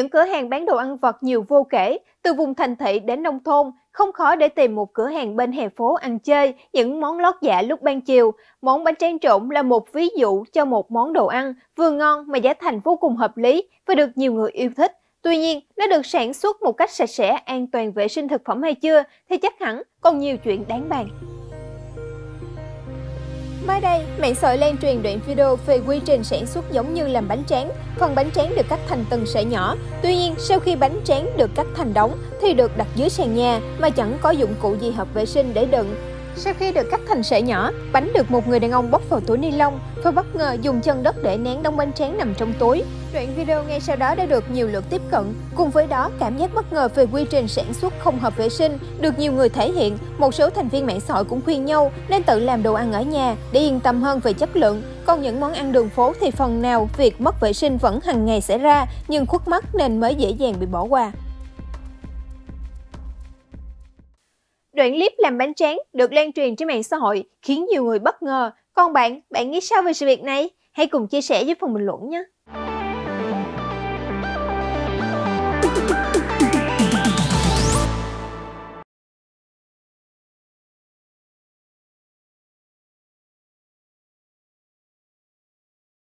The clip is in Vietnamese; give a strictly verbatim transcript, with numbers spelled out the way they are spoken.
Những cửa hàng bán đồ ăn vặt nhiều vô kể, từ vùng thành thị đến nông thôn, không khó để tìm một cửa hàng bên hè phố ăn chơi những món lót dạ lúc ban chiều. Món bánh tráng trộn là một ví dụ cho một món đồ ăn vừa ngon mà giá thành vô cùng hợp lý và được nhiều người yêu thích. Tuy nhiên, nó được sản xuất một cách sạch sẽ, an toàn vệ sinh thực phẩm hay chưa thì chắc hẳn còn nhiều chuyện đáng bàn. Mới đây, mạng xã hội lan truyền đoạn video về quy trình sản xuất giống như làm bánh tráng. Phần bánh tráng được cắt thành từng sợi nhỏ. Tuy nhiên, sau khi bánh tráng được cắt thành đống thì được đặt dưới sàn nhà mà chẳng có dụng cụ gì hợp vệ sinh để đựng. Sau khi được cắt thành sợi nhỏ, bánh được một người đàn ông bóc vào túi ni lông và bất ngờ dùng chân đất để nén đống bánh tráng nằm trong túi. Đoạn video ngay sau đó đã được nhiều lượt tiếp cận. Cùng với đó, cảm giác bất ngờ về quy trình sản xuất không hợp vệ sinh được nhiều người thể hiện. Một số thành viên mạng xã hội cũng khuyên nhau nên tự làm đồ ăn ở nhà để yên tâm hơn về chất lượng. Còn những món ăn đường phố thì phần nào việc mất vệ sinh vẫn hàng ngày xảy ra, nhưng khuất mắt nên mới dễ dàng bị bỏ qua. Đoạn clip làm bánh tráng được lan truyền trên mạng xã hội khiến nhiều người bất ngờ. Còn bạn, bạn nghĩ sao về sự việc này? Hãy cùng chia sẻ dưới phần bình luận nhé!